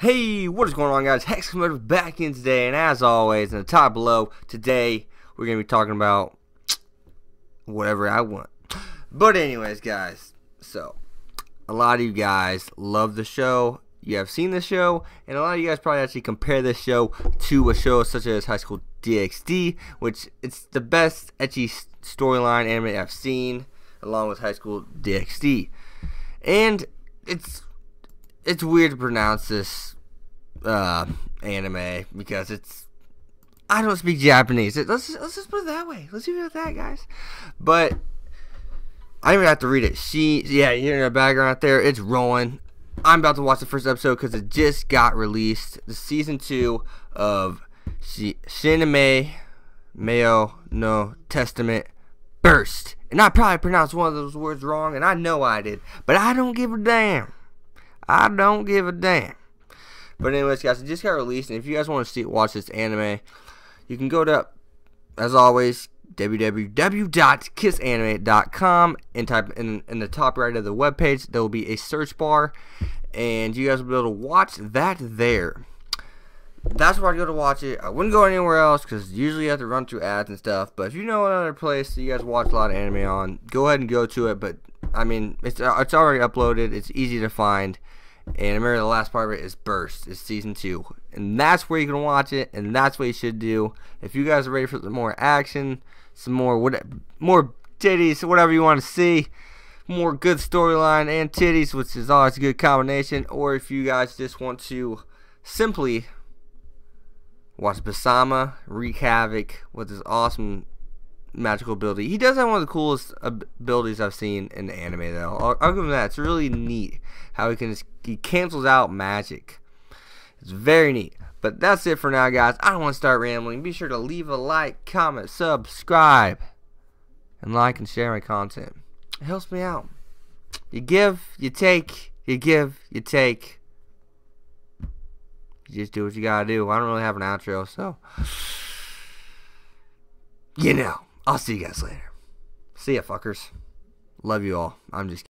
Hey, what is going on, guys? Hexamotor back in today, and as always, in the top below, today we're gonna be talking about whatever I want. But anyways, guys, so a lot of you guys love the show, you have seen the show, and a lot of you guys probably actually compare this show to a show such as High School DxD, which it's the best ecchi storyline anime I've seen, along with High School DxD, and it's weird to pronounce this anime because I don't speak Japanese. Let's just put it that way. Let's leave it at that, guys. But I don't even have to read it. Yeah, you're in the background out there. It's rolling. I'm about to watch the first episode because it just got released. The season 2 of Shinmai Maou no Testament Burst. And I probably pronounced one of those words wrong, and I know I did, but I don't give a damn. I don't give a damn. But anyways, guys, it just got released, and if you guys want to watch this anime, you can go to, as always, www.kissanime.com and type in the top right of the webpage, there will be a search bar, and you guys will be able to watch that there. That's where I go to watch it. I wouldn't go anywhere else because usually you have to run through ads and stuff, but if you know another place that you guys watch a lot of anime on, go ahead and go to it. But I mean, it's already uploaded, it's easy to find, and I remember the last part of it is Burst, it's season 2, and that's where you can watch it, and that's what you should do. If you guys are ready for some more action, some more titties, whatever you want to see, more good storyline and titties, which is always a good combination, or if you guys just want to simply watch Basama wreak havoc with his awesome magical ability. He does have one of the coolest abilities I've seen in the anime, though. I'll give him that. It's really neat how he cancels out magic. It's very neat. But that's it for now, guys. I don't want to start rambling. Be sure to leave a like, comment, subscribe, and like and share my content. It helps me out. You give, you take, you give, you take. You just do what you gotta do. I don't really have an outro, so I'll see you guys later. See ya, fuckers. Love you all. I'm just kidding.